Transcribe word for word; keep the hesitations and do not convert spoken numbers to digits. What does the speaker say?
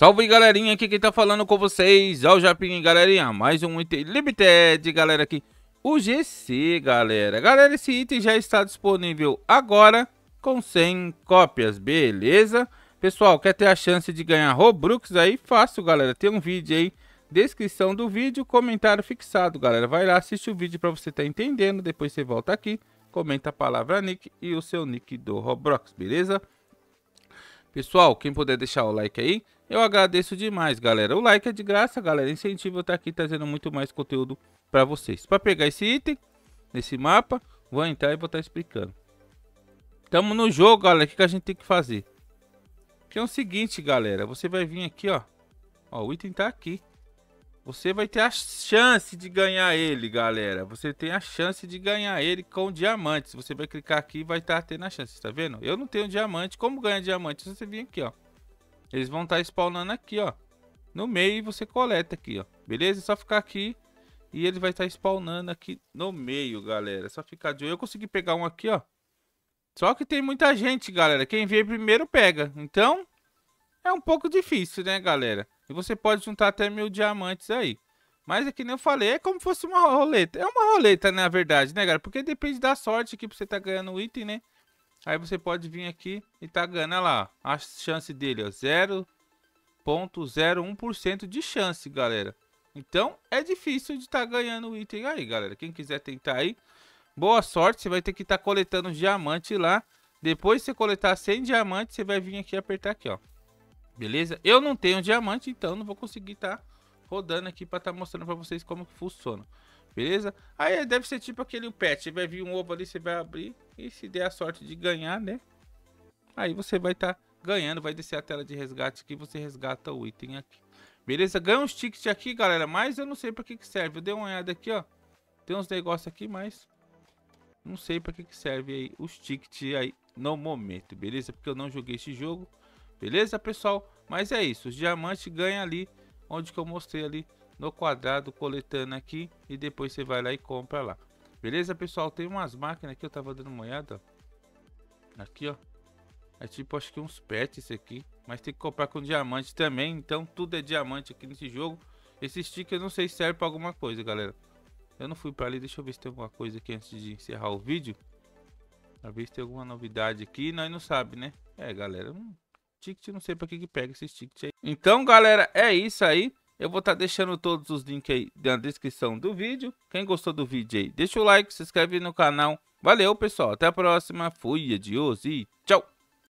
Salve, galerinha, aqui quem tá falando com vocês é o Japinho, galerinha, mais um item limited, galera, aqui, o G C, galera. Galera, esse item já está disponível agora com cem cópias, beleza? Pessoal, quer ter a chance de ganhar Robux aí? Fácil, galera, tem um vídeo aí, descrição do vídeo, comentário fixado, galera. Vai lá, assiste o vídeo pra você tá entendendo, depois você volta aqui, comenta a palavra nick e o seu nick do Roblox, beleza? Pessoal, quem puder deixar o like aí, eu agradeço demais, galera. O like é de graça, galera. Incentivo eu estar aqui trazendo muito mais conteúdo para vocês. Para pegar esse item, nesse mapa, vou entrar e vou estar explicando. Estamos no jogo, galera. O que a gente tem que fazer? Que é o seguinte, galera. Você vai vir aqui, ó. Ó, o item tá aqui. Você vai ter a chance de ganhar ele, galera. Você tem a chance de ganhar ele com diamantes. Você vai clicar aqui e vai estar tendo a chance, tá vendo? Eu não tenho diamante. Como ganha diamante? Você vir aqui, ó. Eles vão estar spawnando aqui, ó. No meio e você coleta aqui, ó. Beleza? É só ficar aqui e ele vai estar spawnando aqui no meio, galera. É só ficar de olho. Eu consegui pegar um aqui, ó. Só que tem muita gente, galera. Quem vem primeiro pega. Então, é um pouco difícil, né, galera? E você pode juntar até mil diamantes aí. Mas é que nem eu falei, é como se fosse uma roleta. É uma roleta, na verdade, né, galera? Porque depende da sorte aqui pra você tá ganhando o item, né? Aí você pode vir aqui e tá ganhando, olha lá, a chance dele, ó, zero vírgula zero um por cento de chance, galera. Então, é difícil de tá ganhando o item aí, galera. Quem quiser tentar aí, boa sorte, você vai ter que tá coletando os diamantes lá. Depois que você coletar cem diamantes, você vai vir aqui e apertar aqui, ó. Beleza? Eu não tenho diamante, então não vou conseguir tá rodando aqui pra tá mostrando pra vocês como que funciona. Beleza? Aí deve ser tipo aquele pet. Vai vir um ovo ali, você vai abrir e se der a sorte de ganhar, né? Aí você vai tá ganhando, vai descer a tela de resgate aqui, você resgata o item aqui. Beleza? Ganha uns tickets aqui, galera, mas eu não sei pra que que serve. Eu dei uma olhada aqui, ó. Tem uns negócios aqui, mas não sei pra que que serve aí os tickets aí no momento, beleza? Porque eu não joguei esse jogo. Beleza, pessoal? Mas é isso, os diamantes ganham ali, onde que eu mostrei ali, no quadrado, coletando aqui, e depois você vai lá e compra lá. Beleza, pessoal? Tem umas máquinas aqui, eu tava dando uma olhada, ó. Aqui, ó. É tipo, acho que uns pets esse aqui, mas tem que comprar com diamante também, então tudo é diamante aqui nesse jogo. Esse sticker eu não sei se serve pra alguma coisa, galera. Eu não fui pra ali, deixa eu ver se tem alguma coisa aqui antes de encerrar o vídeo. Talvez tenha alguma novidade aqui, nós não sabe, né? É, galera, não... ticket, não sei pra que que pega esse ticket aí. Então, galera, é isso aí. Eu vou estar tá deixando todos os links aí na descrição do vídeo. Quem gostou do vídeo aí, deixa o like, se inscreve no canal. Valeu, pessoal. Até a próxima. Fui, adiós e tchau.